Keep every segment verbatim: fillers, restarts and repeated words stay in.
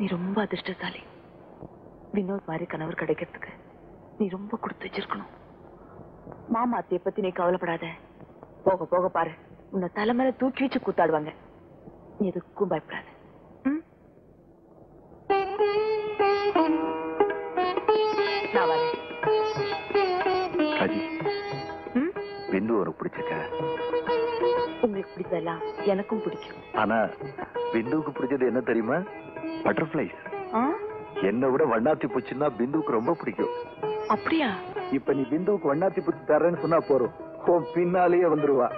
நீ ரொம்ப அதிர்ஷ்டசாலி. வினோத் மாதிரி கணவர் கிடைக்கிறதுக்கு நீ ரொம்ப கொடுத்து வச்சிருக்கணும். மாமா அத்தைய பத்தி நீ கவலைப்படாத. போக போக பாரு உன்னை தலைமையில தூக்கி வச்சு கூத்தாடுவாங்க. நீ எதுக்கும் பயப்படாத. உங்களுக்கு பிடிச்சதெல்லாம் எனக்கும் பிடிக்கும். ஆனா பிந்துவுக்கு பிடிச்சது என்ன தெரியுமா? பட்டர்ஃபிளைஸ். என்ன விட வண்ணாத்தி பூச்சின்னா பிந்துவுக்கு ரொம்ப பிடிக்கும். அப்படியா? இப்ப நீ பிந்துவுக்கு வண்ணாத்தி பூச்சி தரேன்னு சொன்னா போறோம், பின்னாலேயே வந்துருவா.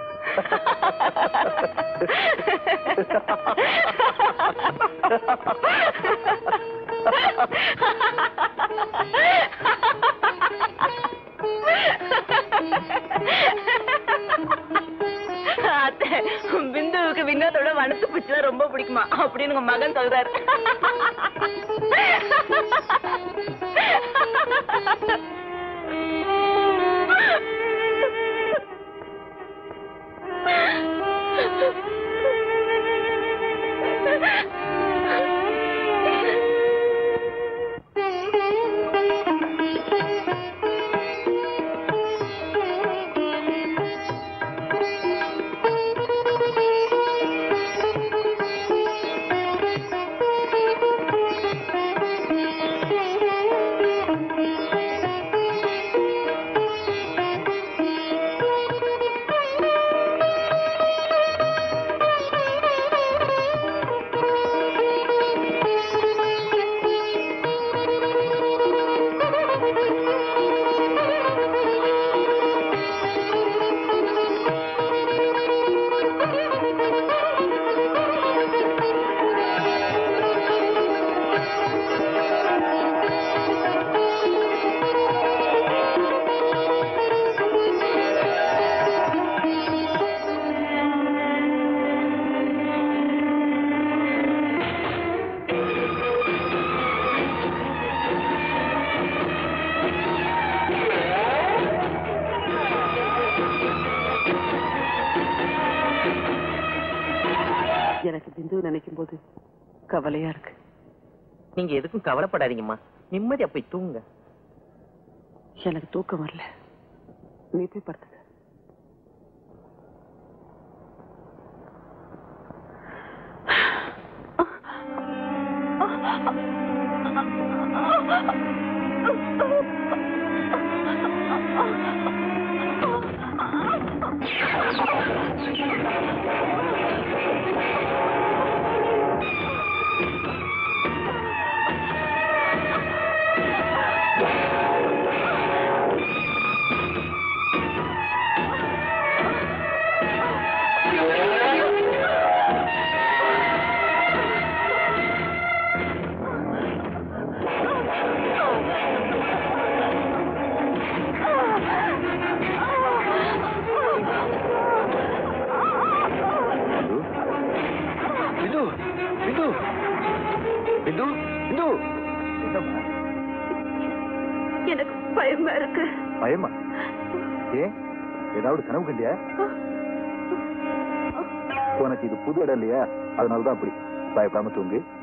பிந்துவுக்கு வினோதோட வண்ணாத்தி பூச்சிதான் ரொம்ப பிடிக்குமா அப்படின்னு உங்க மகன் சொல்றாரு. கவலையா இருக்கு. நீங்க எதுக்கும் கவலைப்படாதீங்கம்மா, நிம்மதியா போய் தூங்க. எனக்கு தூக்கம் வரல, நீ போய் படுத்துக்க. உனக்கு இது புது இடம் இல்லையா, அதனாலதான் அப்படி. பயப்படாம தூங்கு.